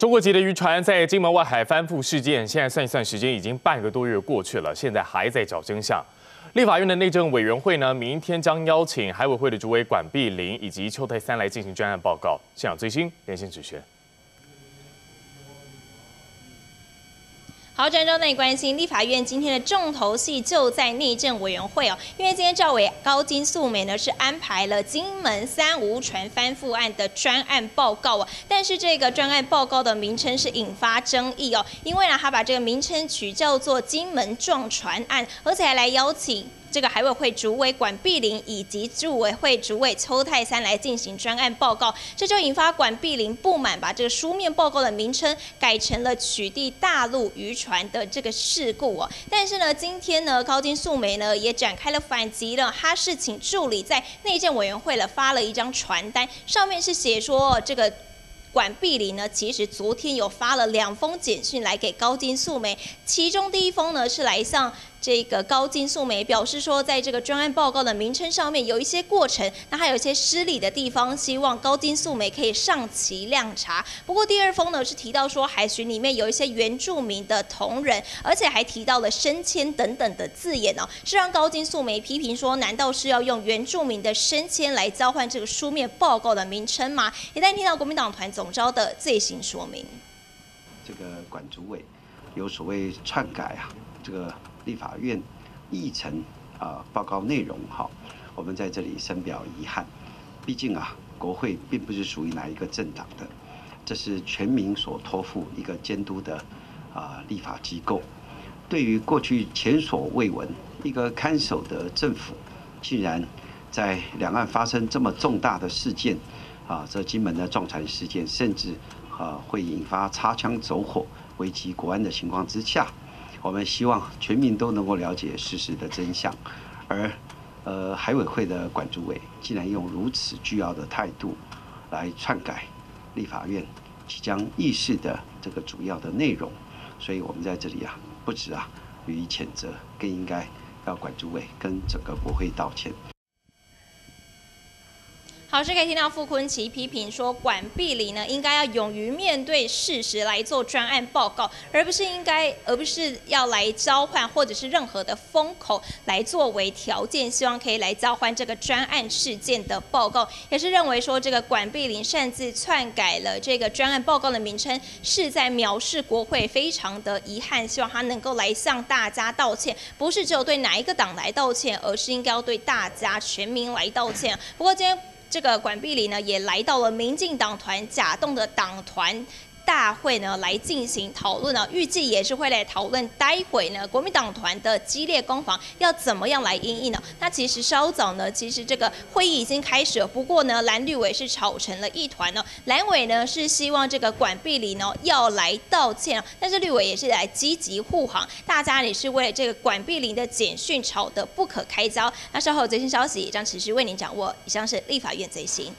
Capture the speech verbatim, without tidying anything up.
中国籍的渔船在金门外海翻覆事件，现在算一算时间，已经半个多月过去了，现在还在找真相。立法院的内政委员会呢，明天将邀请海委会的主委管碧玲以及邱泰三来进行专案报告。现场最新连线芷萱。 好，郑州内关心立法院今天的重头戏就在内政委员会哦，因为今天赵伟高金素梅呢是安排了金门三无船翻覆案的专案报告哦，但是这个专案报告的名称是引发争议哦，因为呢他把这个名称取叫做金门撞船案，而且还来邀请。 这个海委会主委管碧玲以及陆委会主委邱泰三来进行专案报告，这就引发管碧玲不满，把这个书面报告的名称改成了取缔大陆渔船的这个事故哦。但是呢，今天呢，高金素梅呢也展开了反击了，她是请助理在内政委员会了发了一张传单，上面是写说这个。 管碧玲呢，其实昨天有发了两封简讯来给高金素梅，其中第一封呢是来向这个高金素梅表示说，在这个专案报告的名称上面有一些过程，那还有一些失礼的地方，希望高金素梅可以上其量查。不过第二封呢是提到说，海巡里面有一些原住民的同仁，而且还提到了升迁等等的字眼哦，是让高金素梅批评说，难道是要用原住民的升迁来交换这个书面报告的名称吗？一旦听到国民党团总。 总召的最新说明，这个管主委有所谓篡改啊，这个立法院议程啊报告内容哈、啊，我们在这里深表遗憾。毕竟啊，国会并不是属于哪一个政党的，这是全民所托付一个监督的啊立法机构。对于过去前所未闻，一个看守的政府，竟然在两岸发生这么重大的事件。 啊，这金门的撞船事件，甚至啊会引发擦枪走火、危及国安的情况之下，我们希望全民都能够了解事实的真相。而呃，海委会的管主委竟然用如此倨傲的态度来篡改立法院即将议事的这个主要的内容，所以我们在这里啊，不止啊予以谴责，更应该要管主委跟整个国会道歉。 好，是可以听到傅崐萁批评说，管碧玲呢应该要勇于面对事实来做专案报告，而不是应该，而不是要来交换或者是任何的风口来作为条件，希望可以来交换这个专案事件的报告。也是认为说，这个管碧玲擅自篡改了这个专案报告的名称，是在藐视国会，非常的遗憾。希望他能够来向大家道歉，不是只有对哪一个党来道歉，而是应该要对大家全民来道歉。不过今天。 这个管碧玲呢，也来到了民进党团甲洞的党团大会呢，来进行讨论呢、啊。预计也是会来讨论，待会呢，国民党团的激烈攻防要怎么样来因应呢？那其实稍早呢，其实这个会议已经开始了，不过呢，蓝绿委是吵成了一团呢、哦。蓝委呢是希望这个管碧玲呢要来道歉，但是绿委也是来积极护航，大家也是为了这个管碧玲的简讯吵得不可开交。那稍后最新消息将持续为您掌握。以上是立法院最新。